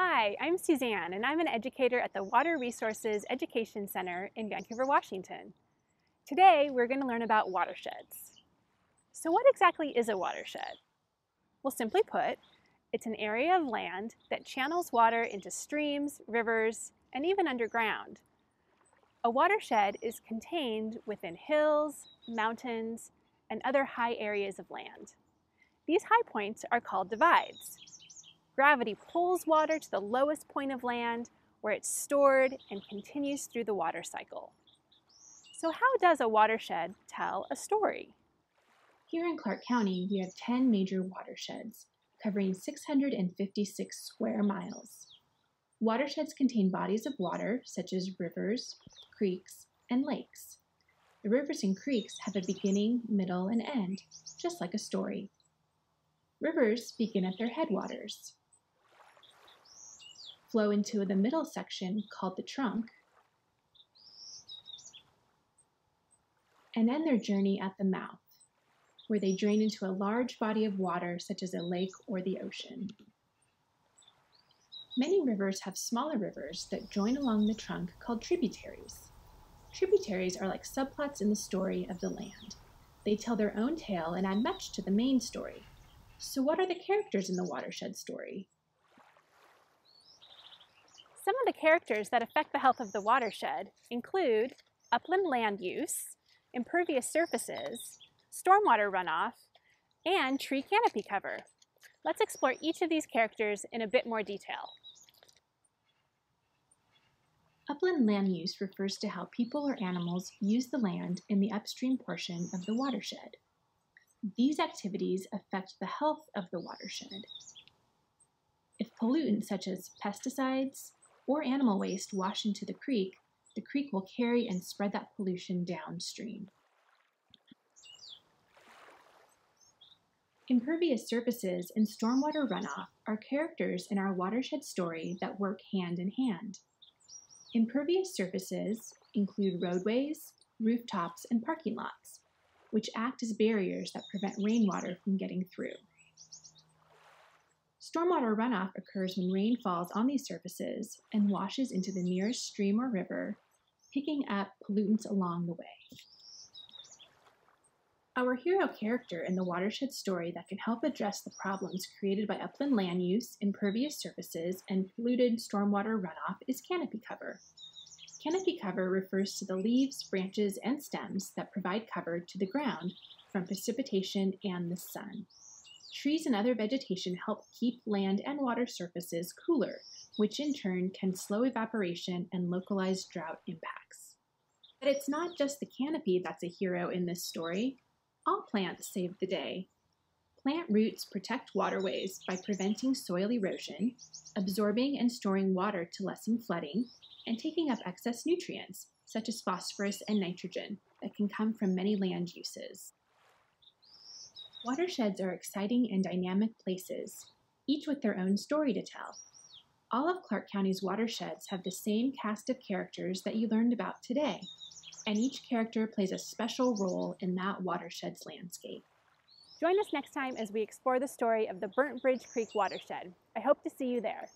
Hi, I'm Suzanne, and I'm an educator at the Water Resources Education Center in Vancouver, Washington. Today, we're going to learn about watersheds. So what exactly is a watershed? Well, simply put, it's an area of land that channels water into streams, rivers, and even underground. A watershed is contained within hills, mountains, and other high areas of land. These high points are called divides. Gravity pulls water to the lowest point of land where it's stored and continues through the water cycle. So how does a watershed tell a story? Here in Clark County, we have 10 major watersheds, covering 656 square miles. Watersheds contain bodies of water, such as rivers, creeks, and lakes. The rivers and creeks have a beginning, middle, and end, just like a story. Rivers begin at their headwaters, flow into the middle section called the trunk, and end their journey at the mouth, where they drain into a large body of water such as a lake or the ocean. Many rivers have smaller rivers that join along the trunk called tributaries. Tributaries are like subplots in the story of the land. They tell their own tale and add much to the main story. So what are the characters in the watershed story? Some of the characters that affect the health of the watershed include upland land use, impervious surfaces, stormwater runoff, and tree canopy cover. Let's explore each of these characters in a bit more detail. Upland land use refers to how people or animals use the land in the upstream portion of the watershed. These activities affect the health of the watershed. If pollutants such as pesticides or animal waste wash into the creek will carry and spread that pollution downstream. Impervious surfaces and stormwater runoff are characters in our watershed story that work hand in hand. Impervious surfaces include roadways, rooftops, and parking lots, which act as barriers that prevent rainwater from getting through. Stormwater runoff occurs when rain falls on these surfaces and washes into the nearest stream or river, picking up pollutants along the way. Our hero character in the watershed story that can help address the problems created by upland land use, impervious surfaces, and polluted stormwater runoff is canopy cover. Canopy cover refers to the leaves, branches, and stems that provide cover to the ground from precipitation and the sun. Trees and other vegetation help keep land and water surfaces cooler, which in turn can slow evaporation and localize drought impacts. But it's not just the canopy that's a hero in this story. All plants save the day. Plant roots protect waterways by preventing soil erosion, absorbing and storing water to lessen flooding, and taking up excess nutrients, such as phosphorus and nitrogen, that can come from many land uses. Watersheds are exciting and dynamic places, each with their own story to tell. All of Clark County's watersheds have the same cast of characters that you learned about today, and each character plays a special role in that watershed's landscape. Join us next time as we explore the story of the Burnt Bridge Creek watershed. I hope to see you there.